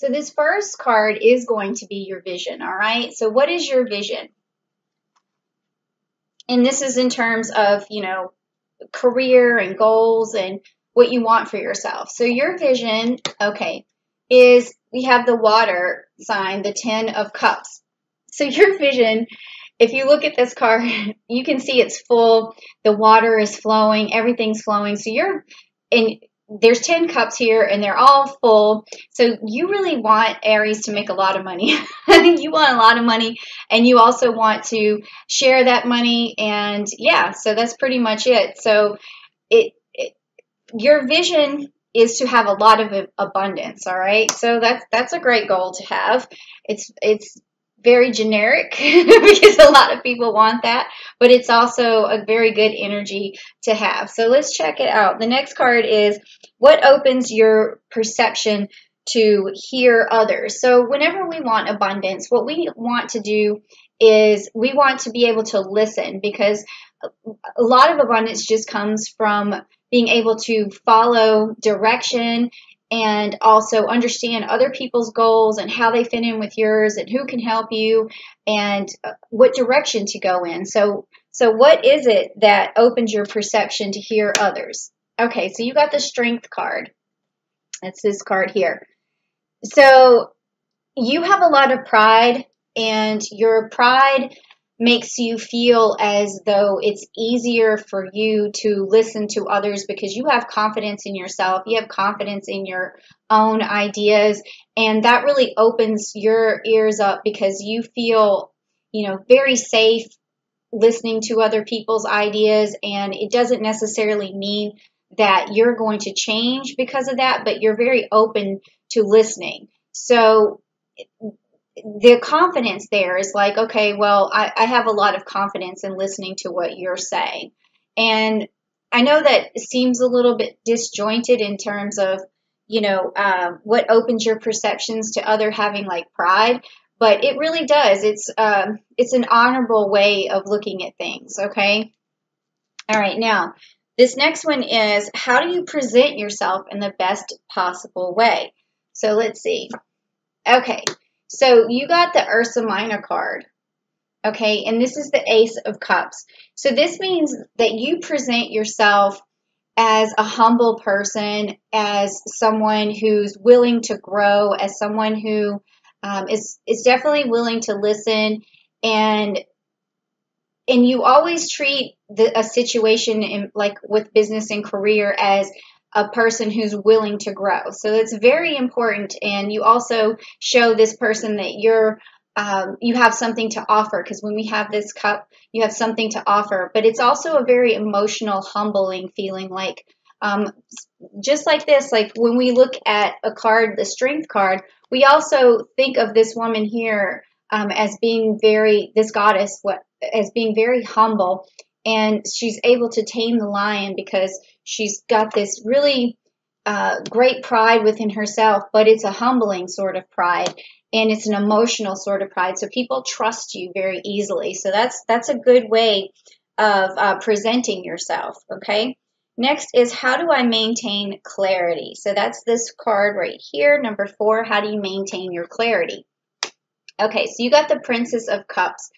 So this first card is going to be your vision, all right? So what is your vision? And this is in terms of, you know, career and goals and what you want for yourself. So your vision, okay, is we have the water sign, the 10 of cups. So your vision, if you look at this card, you can see it's full. The water is flowing. Everything's flowing. So you're in. There's 10 cups here and they're all full. So you really want, Aries, to make a lot of money. You want a lot of money and you also want to share that money. And yeah, so that's pretty much it. So your vision is to have a lot of abundance. All right. So that's a great goal to have. It's very generic because a lot of people want that, but it's also a very good energy to have. So let's check it out. The next card is what opens your perception to hear others. So whenever we want abundance, what we want to do is we want to be able to listen, because a lot of abundance just comes from being able to follow direction and also understand other people's goals and how they fit in with yours and who can help you and what direction to go in. So what is it that opens your perception to hear others? Okay, so you got the strength card. That's this card here. So you have a lot of pride, and your pride makes you feel as though it's easier for you to listen to others because you have confidence in yourself, you have confidence in your own ideas, and that really opens your ears up because you feel, you know, very safe listening to other people's ideas, and it doesn't necessarily mean that you're going to change because of that, but you're very open to listening. So the confidence there is like, okay, well, I have a lot of confidence in listening to what you're saying. And I know that seems a little bit disjointed in terms of, you know, what opens your perceptions to other having like pride, but it really does. It's an honorable way of looking at things. Okay. All right. Now, this next one is how do you present yourself in the best possible way? So let's see. Okay. So you got the Ursa Minor card, okay, and this is the Ace of Cups. So this means that you present yourself as a humble person, as someone who's willing to grow, as someone who is definitely willing to listen, and you always treat a situation like with business and career as a person who's willing to grow. So it's very important, and you also show this person that you're you have something to offer, because when we have this cup, you have something to offer. But it's also a very emotional, humbling feeling, like just like this, like when we look at a card, the strength card, we also think of this woman here as being very, this goddess, as being very humble. And she's able to tame the lion because she's got this really great pride within herself, but it's a humbling sort of pride, and it's an emotional sort of pride. So people trust you very easily. So that's a good way of presenting yourself, okay? Next is how do I maintain clarity? So that's this card right here, number 4, how do you maintain your clarity? Okay, so you got the Princess of Cups.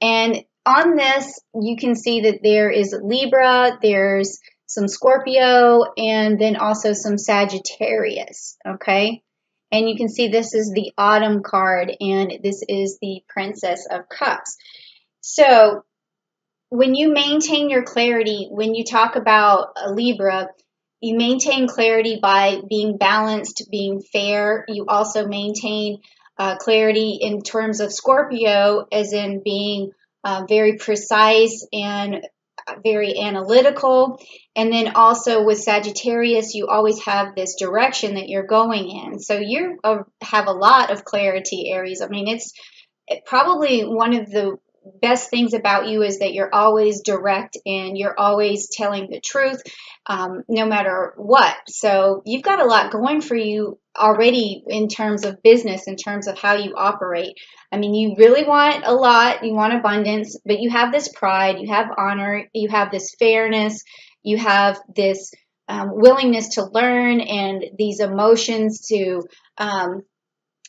And on this, you can see that there is Libra, there's some Scorpio, and then also some Sagittarius, okay? And you can see this is the Autumn card, and this is the Princess of Cups. So when you maintain your clarity, when you talk about a Libra, you maintain clarity by being balanced, being fair. You also maintain clarity in terms of Scorpio, as in being very precise and very analytical. And then also with Sagittarius, you always have this direction that you're going in. So you have a lot of clarity, Aries. I mean, it's probably one of the best things about you is that you're always direct and you're always telling the truth, no matter what. So you've got a lot going for you already in terms of business, in terms of how you operate. I mean, you really want a lot, you want abundance, but you have this pride, you have honor, you have this fairness, you have this willingness to learn and these emotions to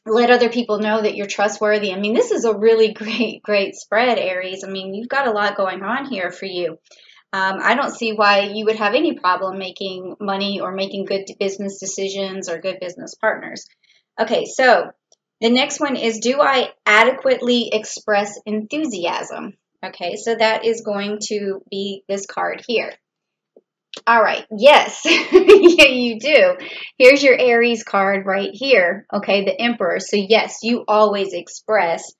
Let other people know that you're trustworthy. I mean, this is a really great spread, Aries. I mean, you've got a lot going on here for you. I don't see why you would have any problem making money or making good business decisions or good business partners. Okay, so the next one is, do I adequately express enthusiasm? Okay, so that is going to be this card here. All right, yes, yeah, you do. Here's your Aries card right here, okay, the Emperor. So yes, you always express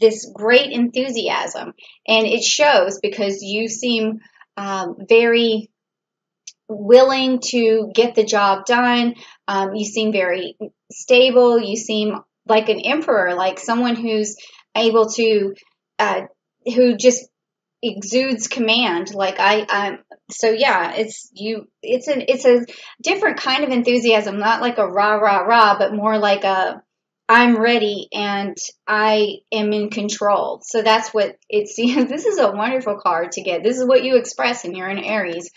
this great enthusiasm, and it shows because you seem very willing to get the job done. You seem very stable. You seem like an emperor, like someone who's able to, who just exudes command. Like so yeah, it's you. It's a different kind of enthusiasm, not like a rah rah rah, but more like a I'm ready and I am in control. So that's what it seems. This is a wonderful card to get. This is what you express, and you're an Aries.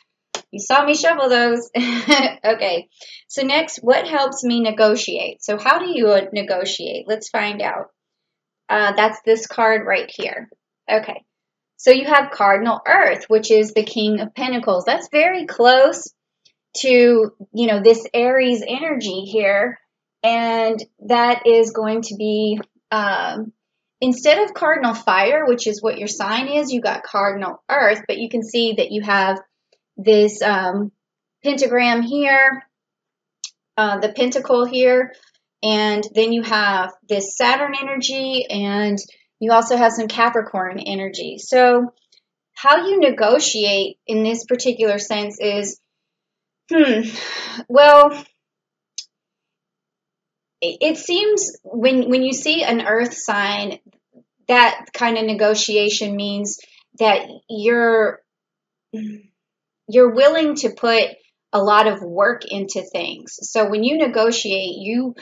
You saw me shovel those. Okay. So next, what helps me negotiate? So how do you negotiate? Let's find out. That's this card right here. Okay. So you have Cardinal Earth, which is the King of Pentacles. That's very close to, you know, this Aries energy here. And that is going to be, instead of Cardinal Fire, which is what your sign is, you got Cardinal Earth, but you can see that you have this pentagram here, the pentacle here, and then you have this Saturn energy, and you also have some Capricorn energy. So how you negotiate in this particular sense is, well, it seems when you see an earth sign, that kind of negotiation means that you're willing to put a lot of work into things. So when you negotiate, you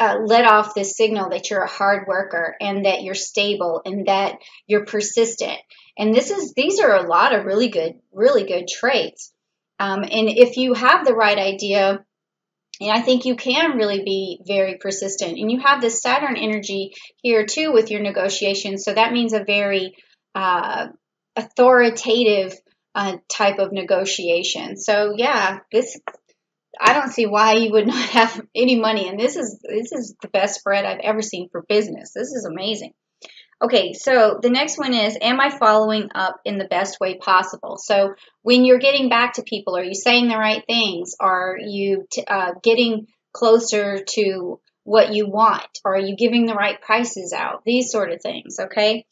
let off this signal that you're a hard worker and that you're stable and that you're persistent. And these are a lot of really good traits. And if you have the right idea, and I think you can really be very persistent. And you have this Saturn energy here too with your negotiation. So that means a very authoritative type of negotiation. So yeah, this, I don't see why you would not have any money. And this is the best spread I've ever seen for business. This is amazing. Okay, so the next one is, am I following up in the best way possible? So when you're getting back to people, are you saying the right things? Are you getting closer to what you want? Are you giving the right prices out? These sort of things, okay?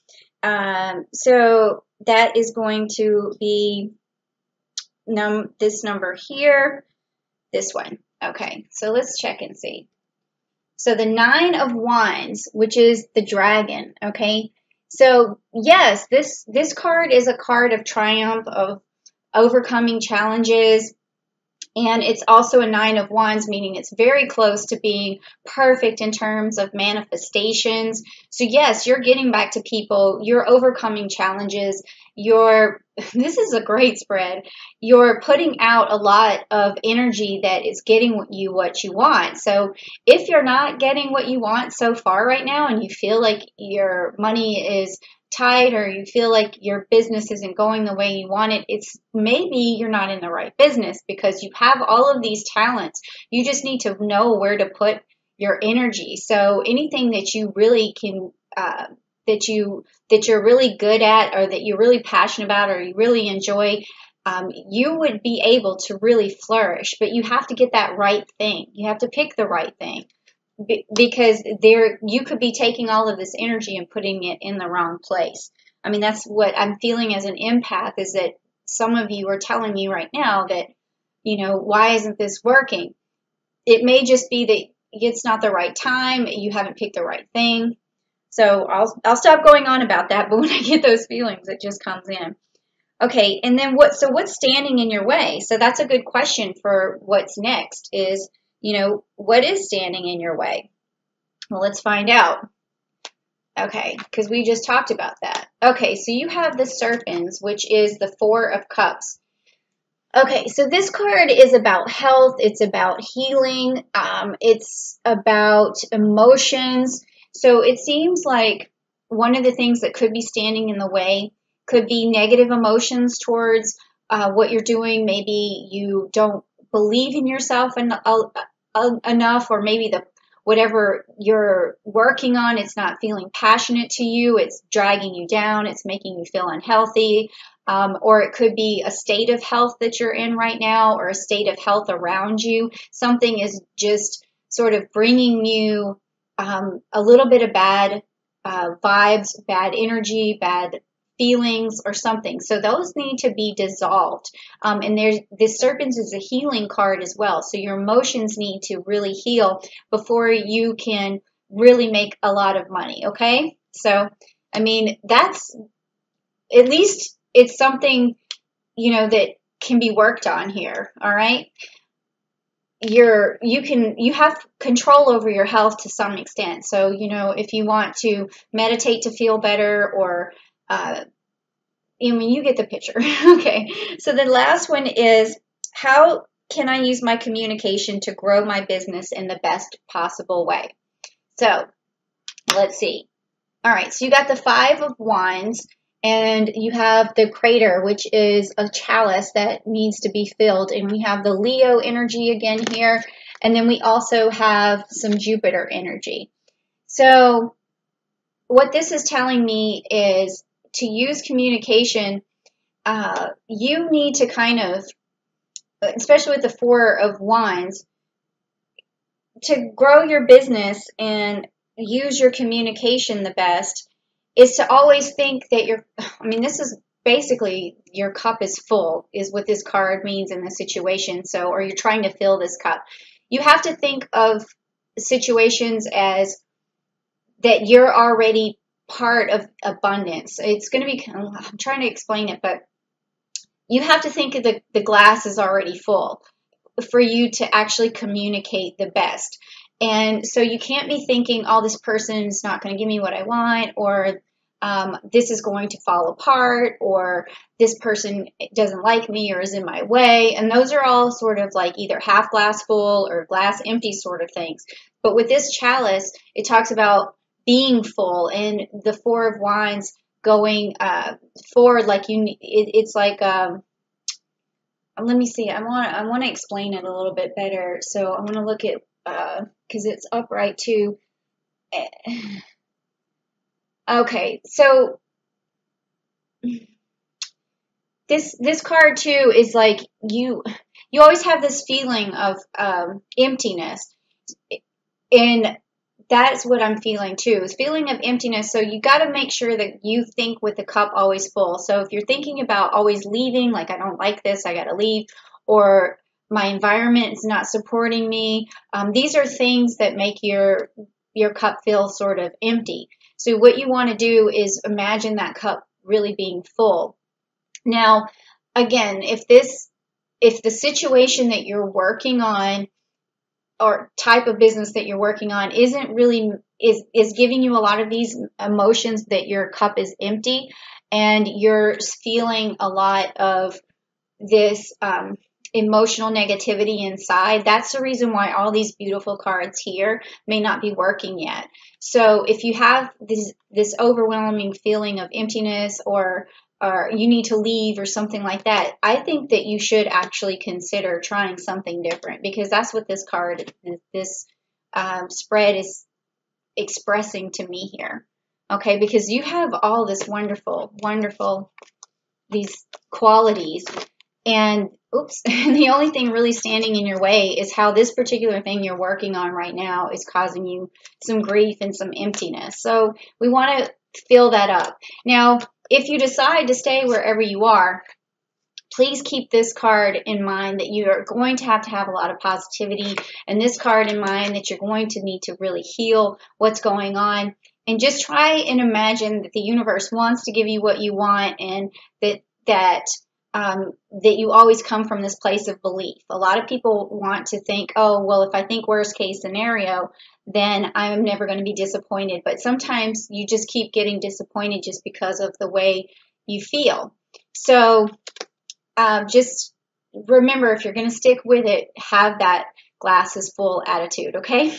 So that is going to be this number here, this one. Okay, so let's check and see. So the 9 of Wands, which is the dragon, okay? So yes, this card is a card of triumph, of overcoming challenges, and it's also a 9 of Wands, meaning it's very close to being perfect in terms of manifestations. So yes, you're getting back to people, you're overcoming challenges, this is a great spread. You're putting out a lot of energy that is getting what you want. So if you're not getting what you want so far right now, and you feel like your money is tight, or you feel like your business isn't going the way you want it, it's maybe you're not in the right business, because you have all of these talents. You just need to know where to put your energy. So anything that you really can that you're really good at, or that you're really passionate about, or you really enjoy, you would be able to really flourish. But you have to get that right thing. You have to pick the right thing, because you could be taking all of this energy and putting it in the wrong place. I mean, that's what I'm feeling as an empath, is that some of you are telling me right now that, you know, why isn't this working? It may just be that it's not the right time. You haven't picked the right thing. So I'll stop going on about that, but when I get those feelings, it just comes in. Okay, and then what's standing in your way? So that's a good question for what's next is, you know, what is standing in your way? Well, let's find out. Okay, because we just talked about that. Okay, so you have the Serpents, which is the 4 of Cups. Okay, so this card is about health, it's about healing, it's about emotions. So it seems like one of the things that could be standing in the way could be negative emotions towards what you're doing. Maybe you don't believe in yourself enough, or maybe whatever you're working on, it's not feeling passionate to you, it's dragging you down, it's making you feel unhealthy. Or it could be a state of health that you're in right now, or a state of health around you. Something is just sort of bringing you a little bit of bad vibes, bad energy, bad feelings or something. So those need to be dissolved. And this serpent is a healing card as well. So your emotions need to really heal before you can really make a lot of money. Okay. So, I mean, that's at least... it's something, you know, that can be worked on here, all right? You have control over your health to some extent. So, you know, if you want to meditate to feel better, or, I mean, you get the picture. Okay, so the last one is, how can I use my communication to grow my business in the best possible way? So, let's see. All right, so you got the Five of Wands. And you have the crater, which is a chalice that needs to be filled. And we have the Leo energy again here. And then we also have some Jupiter energy. So what this is telling me is to use communication, you need to kind of, especially with the Four of Wands, to grow your business and use your communication the best, is to always think that you're, I mean, this is basically your cup is full, is what this card means in this situation. So, or you're trying to fill this cup. You have to think of situations as that you're already part of abundance. It's going to be, I'm trying to explain it, but you have to think of the glass is already full for you to actually communicate the best. And so you can't be thinking, oh, this person is not going to give me what I want, or this is going to fall apart, or this person doesn't like me or is in my way. And those are all sort of like either half glass full or glass empty sort of things. But with this chalice, it talks about being full, and the Four of Wands going forward, like it's like let me see. I want to explain it a little bit better. So I want to look at. Because it's upright too. Okay, so this card too is like you always have this feeling of emptiness, and that's what I'm feeling too, is feeling of emptiness. So you got to make sure that you think with the cup always full. So if you're thinking about always leaving, like I don't like this, I got to leave, or my environment is not supporting me. These are things that make your cup feel sort of empty. So what you want to do is imagine that cup really being full. Now, again, if the situation that you're working on, or type of business that you're working on, isn't really is giving you a lot of these emotions that your cup is empty, and you're feeling a lot of this emotional negativity inside, that's the reason why all these beautiful cards here may not be working yet. So if you have this overwhelming feeling of emptiness, or you need to leave or something like that, I think that you should actually consider trying something different, because that's what this card, this spread is expressing to me here. Okay, because you have all this wonderful, wonderful, these qualities, and oops, the only thing really standing in your way is how this particular thing you're working on right now is causing you some grief and some emptiness. So we want to fill that up. Now, if you decide to stay wherever you are, please keep this card in mind that you are going to have a lot of positivity, and this card in mind that you're going to need to really heal what's going on. And just try and imagine that the universe wants to give you what you want, and that you always come from this place of belief. A lot of people want to think, oh, well, if I think worst case scenario, then I'm never going to be disappointed. But sometimes you just keep getting disappointed just because of the way you feel. So just remember, if you're going to stick with it, have that glass is full attitude, okay?